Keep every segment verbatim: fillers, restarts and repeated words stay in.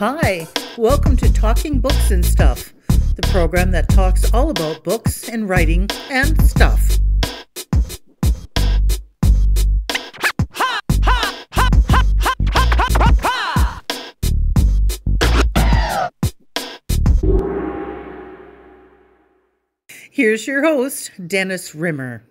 Hi, welcome to Talking Books and Stuff, the program that talks all about books and writing and stuff. Here's your host, Dennis Rimmer.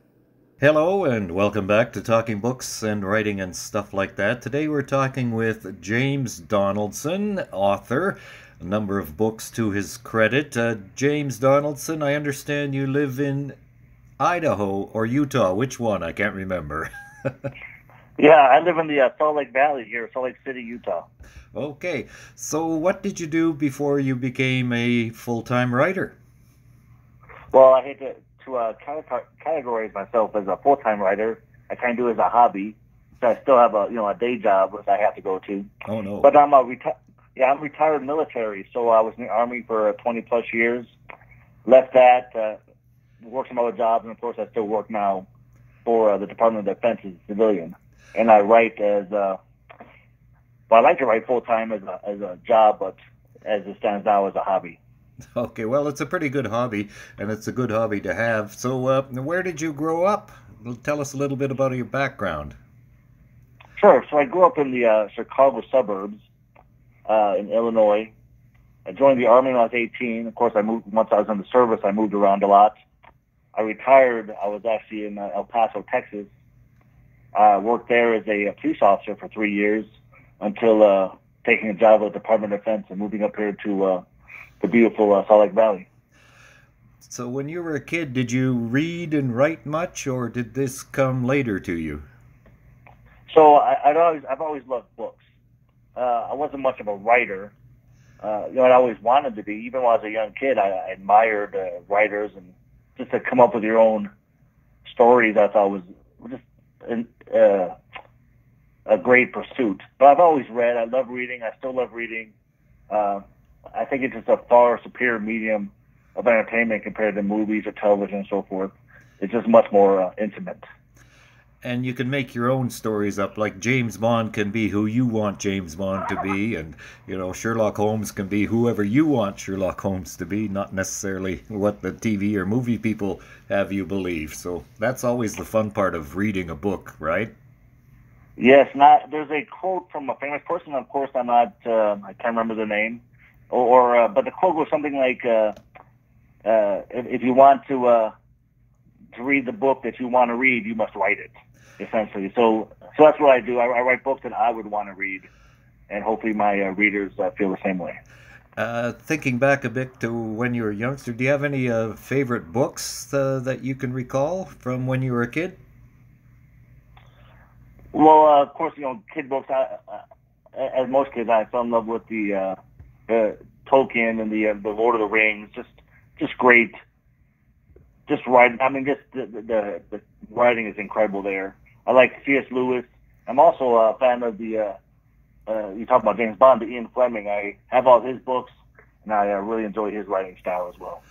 Hello, and welcome back to Talking Books and Writing and Stuff Like That. Today we're talking with James Donaldson, author, a number of books to his credit. Uh, James Donaldson, I understand you live in Idaho or Utah. Which one? I can't remember. Yeah, I live in the uh, Salt Lake Valley here, Salt Lake City, Utah. Okay, so what did you do before you became a full-time writer? Well, I hate to, to uh, categorize myself as a full-time writer. I kind of do it as a hobby. So I still have a you know a day job that I have to go to. Oh no! But I'm a reti yeah I'm retired military. So I was in the Army for twenty plus years. Left that, uh, worked some other jobs, and of course I still work now for uh, the Department of Defense as a civilian. And I write as a, well, I like to write full-time as a as a job, but as it stands now as a hobby. Okay, well, it's a pretty good hobby, and it's a good hobby to have. So uh, where did you grow up? Tell us a little bit about your background. Sure. So I grew up in the uh, Chicago suburbs uh, in Illinois. I joined the Army when I was eighteen. Of course, I moved once I was in the service, I moved around a lot. I retired. I was actually in uh, El Paso, Texas. I uh, worked there as a, a police officer for three years until uh, taking a job at the Department of Defense and moving up here to uh, the beautiful uh, Salt Lake Valley. So when you were a kid, did you read and write much, or did this come later to you? So I, I'd always, I've always loved books. Uh, I wasn't much of a writer. Uh, you know, I always wanted to be. Even when I was a young kid, I, I admired uh, writers, and just to come up with your own stories I thought was just an, uh, a great pursuit. But I've always read. I love reading. I still love reading. Uh, I think it's just a far superior medium of entertainment compared to movies or television and so forth. It's just much more uh, intimate. And you can make your own stories up, like James Bond can be who you want James Bond to be, and, you know, Sherlock Holmes can be whoever you want Sherlock Holmes to be, not necessarily what the T V or movie people have you believe. So that's always the fun part of reading a book, right? Yes. Not, there's a quote from a famous person, of course, I'm not, uh, I can't remember the name. Or, uh, but the quote was something like, uh, uh, if, if you want to uh, to read the book that you want to read, you must write it, essentially. So, so that's what I do. I, I write books that I would want to read, and hopefully my uh, readers uh, feel the same way. Uh, thinking back a bit to when you were a youngster, do you have any uh, favorite books uh, that you can recall from when you were a kid? Well, uh, of course, you know, kid books, I, uh, as most kids, I fell in love with the... Uh, Uh, Tolkien and the uh, the Lord of the Rings, just just great. Just writing, I mean, just the, the the writing is incredible there. I like C S Lewis. I'm also a fan of the. Uh, uh, you talk about James Bond, the Ian Fleming. I have all his books, and I uh, really enjoy his writing style as well.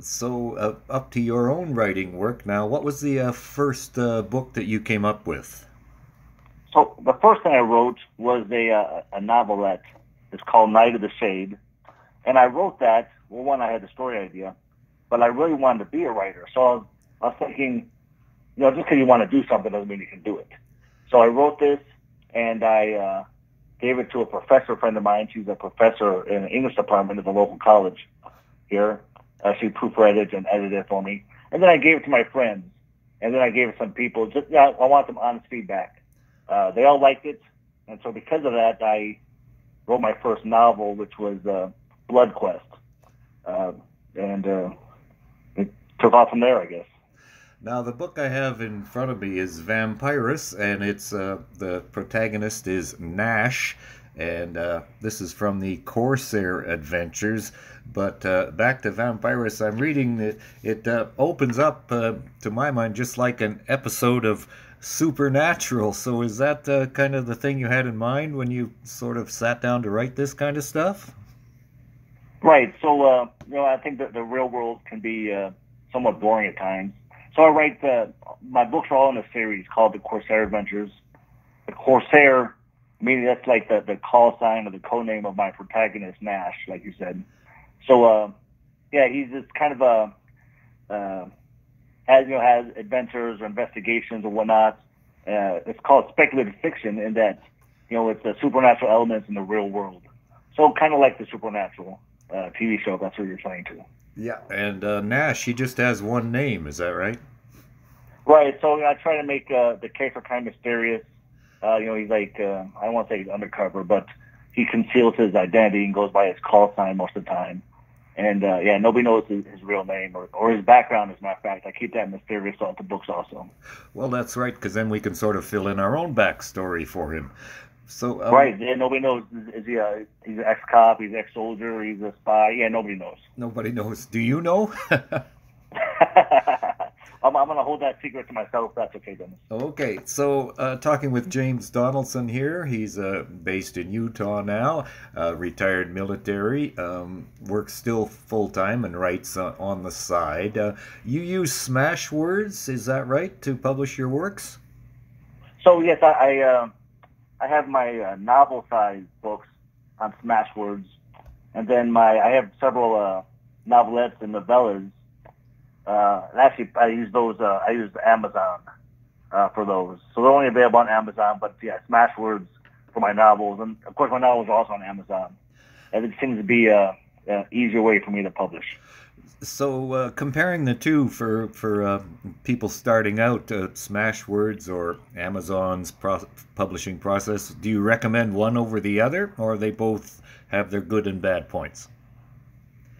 So uh, up to your own writing work now. What was the uh, first uh, book that you came up with? So the first thing I wrote was a uh, a novelette. It's called Night of the Shade. And I wrote that, well, one, I had the story idea, but I really wanted to be a writer. So I was, I was thinking, you know, just because you want to do something doesn't mean you can do it. So I wrote this, and I uh, gave it to a professor friend of mine. She's a professor in the English department at the local college here. Uh, she proofread it and edited it for me. And then I gave it to my friends, and then I gave it to some people. Just, you know, I want some honest feedback. Uh, they all liked it, and so because of that, I... wrote my first novel, which was uh, Blood Quest, uh, and uh, it took off from there, I guess. Now, the book I have in front of me is Vampiris, and it's uh, the protagonist is Nash, and uh, this is from the Corsair Adventures. But uh, back to Vampiris, I'm reading it. It uh, opens up, uh, to my mind, just like an episode of Supernatural. So is that uh, kind of the thing you had in mind when you sort of sat down to write this kind of stuff? Right. So, uh, you know, I think that the real world can be uh, somewhat boring at times. So I write the, my books are all in a series called The Corsair Adventures. The Corsair Maybe that's like the, the call sign or the code name of my protagonist, Nash, like you said. So, uh, yeah, he's just kind of a, uh, has, you know, has adventures or investigations or whatnot. Uh, it's called speculative fiction in that, you know, it's the supernatural elements in the real world. So kind of like the Supernatural uh, T V show, if that's what you're trying to. Yeah, and uh, Nash, he just has one name, is that right? Right, so you know, I try to make uh, the character kind of mysterious. Uh, you know, he's like, uh, I don't want to say he's undercover, but he conceals his identity and goes by his call sign most of the time. And, uh, yeah, nobody knows his, his real name or, or his background, as a matter of fact. I keep that mysterious throughout the books also. Well, that's right, because then we can sort of fill in our own backstory for him. So um, right, yeah, nobody knows. Is he a, he's an ex-cop, he's an ex-soldier, he's a spy. Yeah, nobody knows. Nobody knows. Do you know? I'm, I'm going to hold that secret to myself. That's okay, Dennis. Okay, so uh, talking with James Donaldson here. He's uh, based in Utah now, uh, retired military, um, works still full-time and writes uh, on the side. Uh, you use Smashwords, is that right, to publish your works? So, yes, I, I, uh, I have my uh, novel-sized books on Smashwords, and then my I have several uh, novelettes and novellas. Uh, and actually, I use those. Uh, I use Amazon uh, for those, so they're only available on Amazon. But yeah, Smashwords for my novels, and of course, my novels are also on Amazon. And it seems to be a, a easier way for me to publish. So, uh, comparing the two for for uh, people starting out, uh, Smashwords or Amazon's pro publishing process, do you recommend one over the other, or they both have their good and bad points?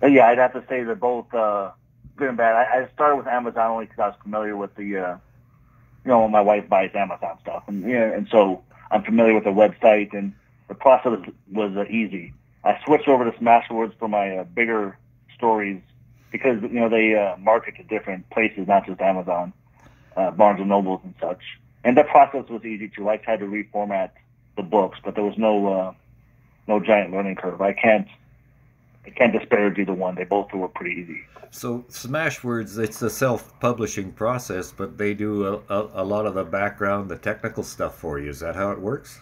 Yeah, I'd have to say they're both. Uh, Good and bad. I, I started with Amazon only because I was familiar with the, uh, you know, my wife buys Amazon stuff, and yeah, and so I'm familiar with the website, and the process was uh, easy. I switched over to Smashwords for my uh, bigger stories because you know they uh, market to different places, not just Amazon, uh, Barnes and Nobles and such. And that process was easy too. I tried to reformat the books, but there was no uh, no giant learning curve. I can't. I can't disparage either one. They both were pretty easy. So Smashwords, it's a self-publishing process, but they do a, a, a lot of the background, the technical stuff for you. Is that how it works?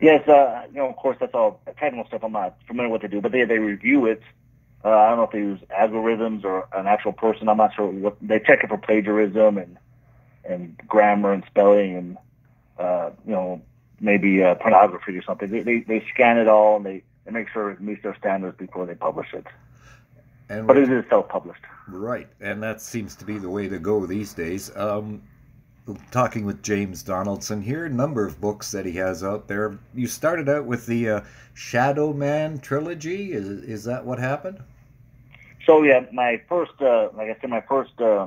Yes. Uh, you know, of course, that's all technical stuff. I'm not familiar with what they do, but they, they review it. Uh, I don't know if they use algorithms or an actual person. I'm not sure what they check it for plagiarism and and grammar and spelling and uh, you know maybe uh, pornography or something. They, they they scan it all and they. and make sure it meets their standards before they publish it. And but it is self-published. Right, and that seems to be the way to go these days. Um, talking with James Donaldson here, a number of books that he has out there. You started out with the uh, Shadow Man trilogy. Is, is that what happened? So, yeah, my first, uh, like I said, my first uh,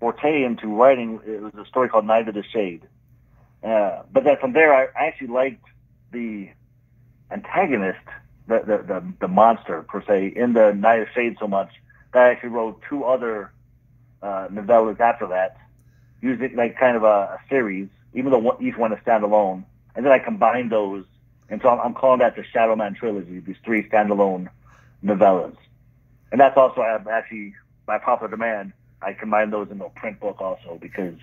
forte into writing, it was a story called Night of the Shade. Uh, but then from there, I, I actually liked the antagonist, the, the the the monster per se, in the Night of Shade so much that I actually wrote two other uh, novellas after that, using like kind of a, a series, even though one, each one is standalone. And then I combined those, and so I'm, I'm calling that the Shadow Man trilogy. These three standalone novellas, and that's also I've actually by popular demand I combined those into a print book also because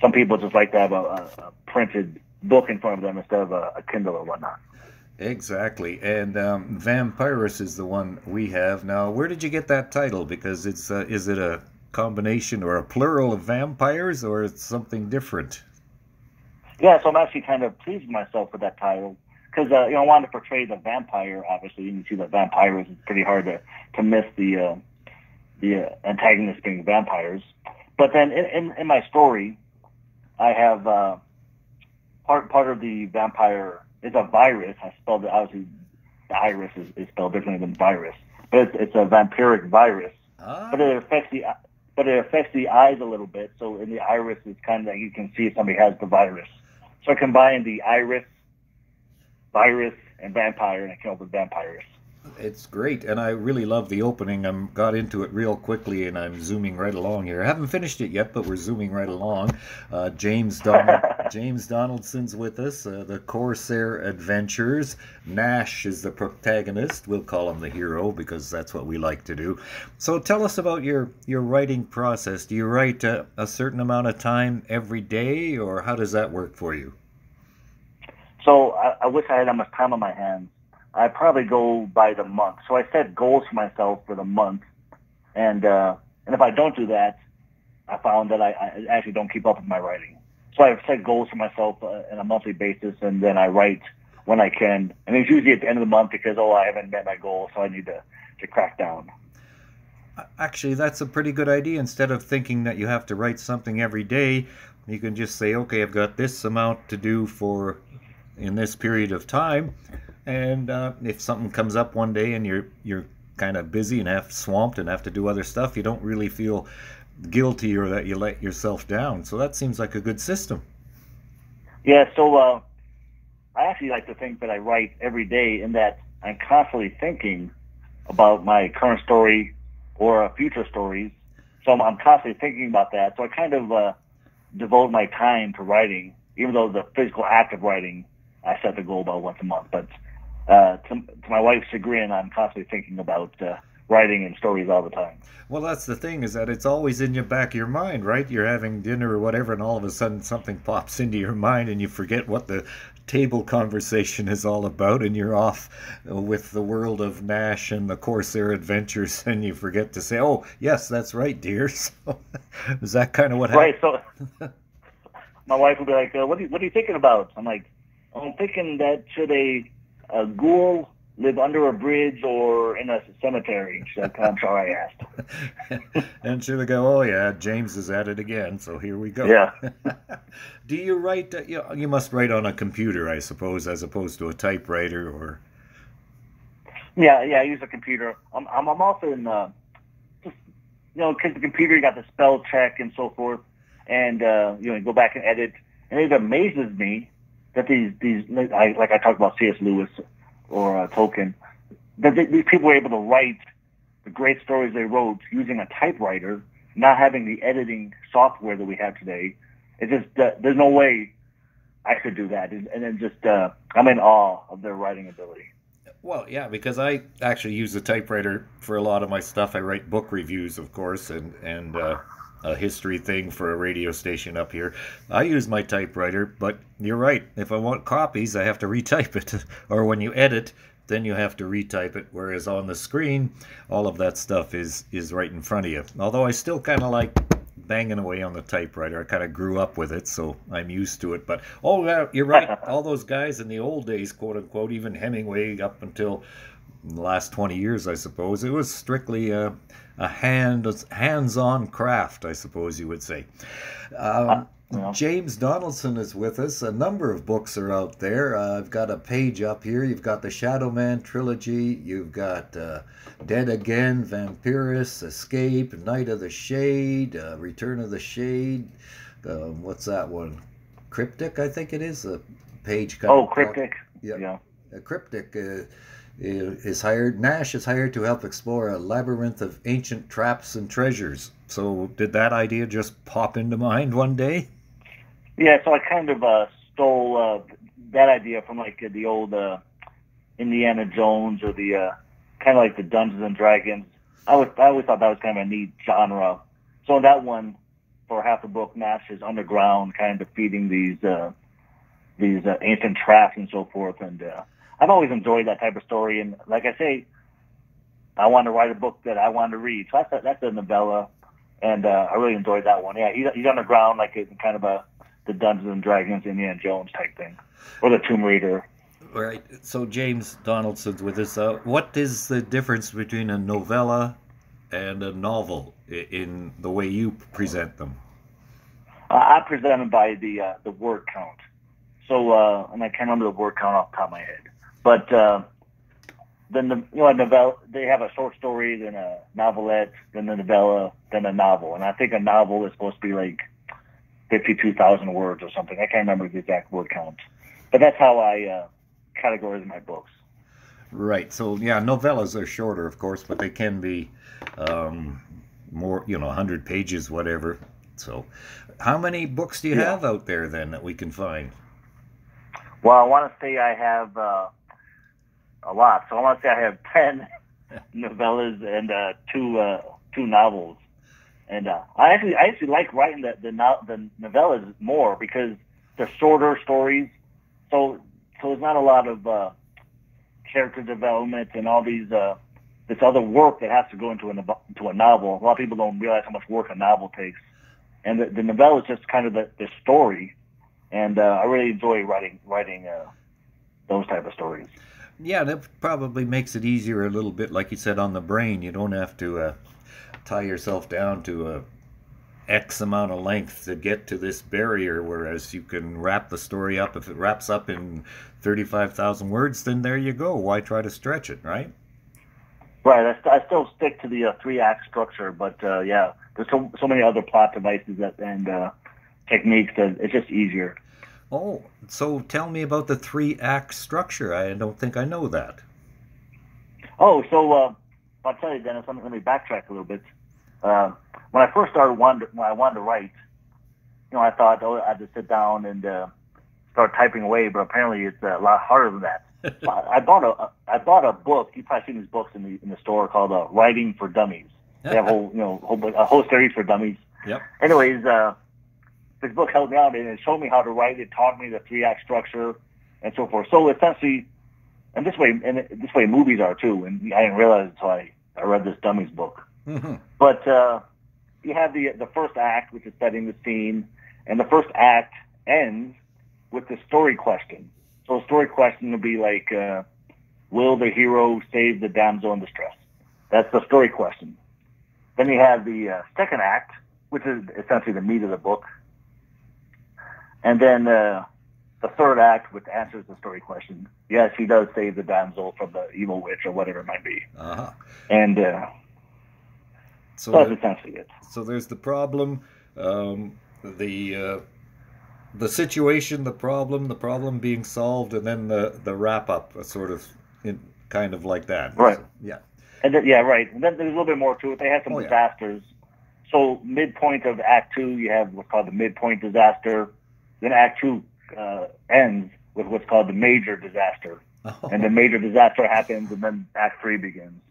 some people just like to have a, a, a printed book in front of them instead of a, a Kindle or whatnot. Exactly, and um, Vampiris is the one we have now. Where did you get that title? Because it's uh, is it a combination or a plural of vampires, or it's something different? Yeah, so I'm actually kind of pleased with myself with that title because uh, you know I wanted to portray the vampire. Obviously, you can see that vampires is pretty hard to to miss the uh, the uh, antagonist being vampires. But then in, in, in my story, I have uh, part part of the vampire. It's a virus. I spelled it, obviously, the iris is, is spelled differently than virus. But it's, it's a vampiric virus. Ah. But it affects the but it affects the eyes a little bit. So in the iris, it's kind of like you can see if somebody has the virus. So I combined the iris, virus, and vampire, and I came up with Vampiris. It's great, and I really love the opening. I got into it real quickly, and I'm zooming right along here. I haven't finished it yet, but we're zooming right along. Uh, James Don James Donaldson's with us, uh, The Corsair Adventures. Nash is the protagonist. We'll call him the hero because that's what we like to do. So tell us about your, your writing process. Do you write uh, a certain amount of time every day, or how does that work for you? So I, I wish I had that much time on my hands. I probably go by the month. So I set goals for myself for the month. And uh, and if I don't do that, I found that I, I actually don't keep up with my writing. So I've set goals for myself uh, on a monthly basis, and then I write when I can. And it's usually at the end of the month because, oh, I haven't met my goal, so I need to, to crack down. Actually, that's a pretty good idea. Instead of thinking that you have to write something every day, you can just say, okay, I've got this amount to do for in this period of time. And uh, if something comes up one day and you're you're kind of busy and half swamped and have to do other stuff, you don't really feel guilty or that you let yourself down. So that seems like a good system. Yeah, so uh, I actually like to think that I write every day, in that I'm constantly thinking about my current story or future stories. So I'm, I'm constantly thinking about that. So I kind of uh, devote my time to writing, even though the physical act of writing, I set the goal about once a month. But uh, to, to my wife's chagrin, I'm constantly thinking about uh, writing and stories all the time. Well, that's the thing, is that it's always in your back of your mind, right? You're having dinner or whatever, and all of a sudden something pops into your mind, and you forget what the table conversation is all about, and you're off with the world of Nash and the Corsair Adventures, and you forget to say, oh, yes, that's right, dear. So is that kind of what happened? Right, so my wife would be like, uh, what, are you, what are you thinking about? I'm like, I'm thinking that should a, a ghoul live under a bridge or in a cemetery? Said, I'm sorry I asked. And she'll go, oh yeah, James is at it again, so here we go. Yeah. Do you write, uh, you, you must write on a computer, I suppose, as opposed to a typewriter or... Yeah, yeah, I use a computer. I'm, I'm, I'm also in, uh, just, you know, because the computer, you got the spell check and so forth, and, uh, you know, you go back and edit, and it amazes me that these, these I, like I talked about C S Lewis or uh, Tolkien, that they, these people were able to write the great stories they wrote using a typewriter, not having the editing software that we have today. It's just, uh, there's no way I could do that. And then just, uh, I'm in awe of their writing ability. Well, yeah, because I actually use the typewriter for a lot of my stuff. I write book reviews, of course, and, and uh, a history thing for a radio station up here. I use my typewriter, but you're right. If I want copies, I have to retype it. Or when you edit, then you have to retype it. Whereas on the screen, all of that stuff is, is right in front of you. Although I still kind of like banging away on the typewriter. I kind of grew up with it, so I'm used to it. But, oh, you're right. All those guys in the old days, quote unquote, even Hemingway up until the last twenty years, I suppose, it was strictly a, a hand, hands-on craft, I suppose you would say. Um, yeah. James Donaldson is with us. A number of books are out there. Uh, I've got a page up here. You've got the Shadow Man trilogy. You've got uh, Dead Again, Vampiris, Escape, Night of the Shade, uh, Return of the Shade. Uh, what's that one? Cryptic, I think it is. A page. Oh, Cryptic. Yep. Yeah. A Cryptic. Uh, Is hired. Nash is hired to help explore a labyrinth of ancient traps and treasures. So, did that idea just pop into mind one day? Yeah, so I kind of uh, stole uh, that idea from like the old uh, Indiana Jones, or the uh, kind of like the Dungeons and Dragons. I was I always thought that was kind of a neat genre. So in that one, for half the book, Nash is underground, kind of feeding these uh, these uh, ancient traps and so forth, and. Uh, I've always enjoyed that type of story, and like I say, I want to write a book that I want to read. So that's a, that's a novella, and uh, I really enjoyed that one. Yeah, he's, he's on the ground, like in kind of a the Dungeons and Dragons, Indiana Jones type thing, or the Tomb Raider. All right. So James Donaldson's with us. Uh, what is the difference between a novella and a novel in the way you present them? Uh, I present them by the uh, the word count. So, uh, and I can't remember the word count off the top of my head. But uh, then the you know a novella, they have a short story, then a novelette, then a novella, then a novel, and I think a novel is supposed to be like fifty-two thousand words or something. I can't remember the exact word count, but that's how I uh, categorize my books. Right. So yeah, novellas are shorter, of course, but they can be um, more, you know, a hundred pages, whatever. So, how many books do you yeah. have out there then that we can find? Well, I want to say I have. Uh, A lot. So I want to say I have ten novellas and uh, two uh, two novels, and uh, I actually I actually like writing the the, no the novellas more because they're shorter stories. So so there's not a lot of uh, character development and all these uh, this other work that has to go into a into a novel. A lot of people don't realize how much work a novel takes, and the, the novella is just kind of the, the story. And uh, I really enjoy writing writing uh, those type of stories. Yeah, that probably makes it easier a little bit, like you said, on the brain. You don't have to uh, tie yourself down to a X amount of length to get to this barrier, whereas you can wrap the story up. If it wraps up in thirty-five thousand words, then there you go. Why try to stretch it, right? Right. I, st I still stick to the uh, three-act structure, but, uh, yeah, there's so, so many other plot devices that, and uh, techniques that it's just easier. Oh, so tell me about the three-act structure. I don't think I know that. Oh, so uh, I'll tell you, Dennis, let me, let me backtrack a little bit. Uh, when I first started, wonder, when I wanted to write, you know, I thought, oh, I'd just sit down and uh, start typing away, but apparently it's a lot harder than that. I bought a I bought a book. You've probably seen these books in the in the store called uh, Writing for Dummies. They have whole you know whole, a whole series for dummies. Yep. Anyways, uh, this book helped me out and it showed me how to write. It taught me the three act structure and so forth. So essentially, and this way and this way movies are too. And I didn't realize it until I I read this dummies book. Mm-hmm. But uh, you have the the first act, which is setting the scene, and the first act ends with the story question. So a story question would be like, uh, will the hero save the damsel in distress? That's the story question. Then you have the uh, second act, which is essentially the meat of the book. And then uh, the third act, which answers the story question. Yes, he does save the damsel from the evil witch or whatever it might be. Uh-huh. And uh, so, so that's there, essentially it. So there's the problem, um, the... Uh... the situation, the problem, the problem being solved, and then the the wrap up, a sort of, in, kind of like that. Right. So, yeah. And then, yeah, right. And then there's a little bit more to it. They had some oh, disasters. Yeah. So midpoint of Act Two, you have what's called the midpoint disaster. Then Act Two uh, ends with what's called the major disaster, oh. and the major disaster happens, and then Act Three begins.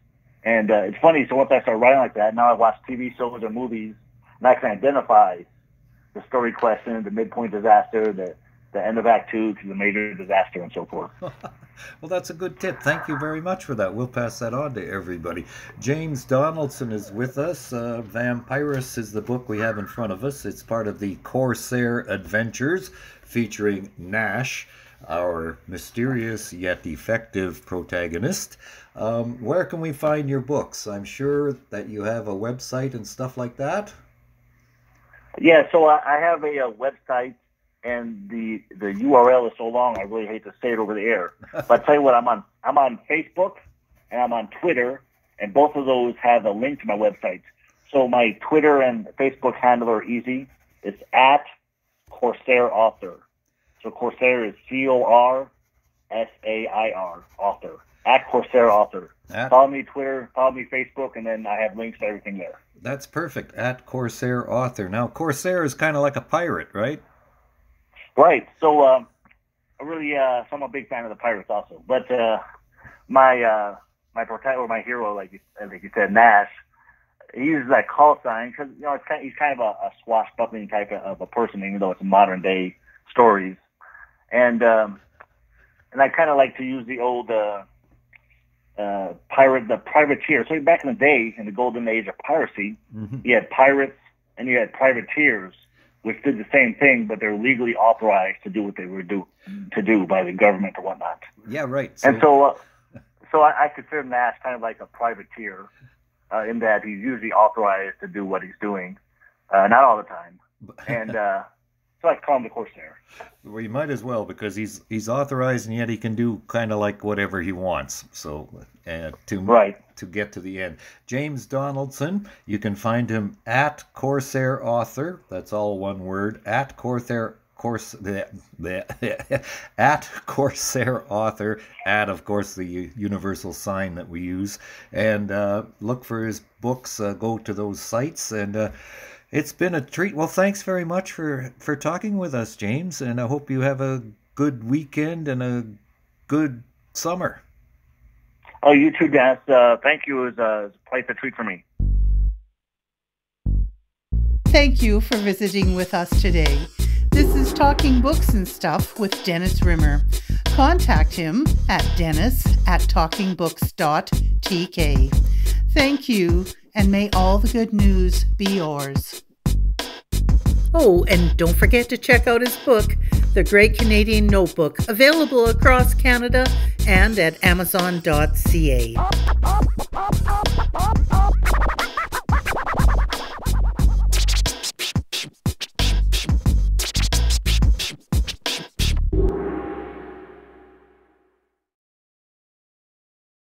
And uh, it's funny. So once I start writing like that, now I watch T V shows or movies, and I can identify the story question, the midpoint disaster, the, the end of Act Two to the major disaster, and so forth. Well, that's a good tip. Thank you very much for that. We'll pass that on to everybody. James Donaldson is with us. Uh, Vampiris is the book we have in front of us. It's part of the Corsair Adventures, featuring Nash, our mysterious yet effective protagonist. Um, where can we find your books? I'm sure that you have a website and stuff like that. Yeah, so I have a, a website, and the the U R L is so long, I really hate to say it over the air. But I tell you what, I'm on I'm on Facebook, and I'm on Twitter, and both of those have a link to my website. So my Twitter and Facebook handle are easy. It's at Corsair Author. So Corsair is C O R S A I R, author. At Corsair Author. At follow me Twitter, follow me Facebook, and then I have links to everything there. That's perfect. At Corsair Author. Now, Corsair is kind of like a pirate, right? Right. So, um, I really, uh, so I'm a big fan of the pirates also. But uh, my uh, my protagonist, or my hero, like you, like you said, Nash, he uses that call sign because you know it's kind of, he's kind of a, a swashbuckling type of, of a person, even though it's modern day stories. And um, and I kind of like to use the old. Uh, Uh, pirate, the privateer. So back in the day, in the golden age of piracy, mm-hmm. you had pirates and you had privateers, which did the same thing, but they're legally authorized to do what they were do to do by the government or whatnot. Yeah, right. So, and so, uh, so I, I consider Nash kind of like a privateer, uh, in that he's usually authorized to do what he's doing, uh, not all the time, and. Uh, I call him the Corsair. Well, you might as well, because he's he's authorized, and yet he can do kind of like whatever he wants. So uh, to right. to get to the end, James Donaldson, you can find him at Corsair Author. That's all one word, at Corsair. Course, the, the, at Corsair Author, at, of course, the universal sign that we use. And uh, look for his books, uh, go to those sites, and uh, it's been a treat. Well, thanks very much for, for talking with us, James, and I hope you have a good weekend and a good summer. Oh, you too, Dennis. Uh, thank you. It was, uh, it was quite the treat for me. Thank you for visiting with us today. This is Talking Books and Stuff with Dennis Rimmer. contact him at dennis at talking books dot t k. Thank you, and may all the good news be yours. Oh, and don't forget to check out his book, The Great Canadian Notebook, available across Canada and at amazon dot c a.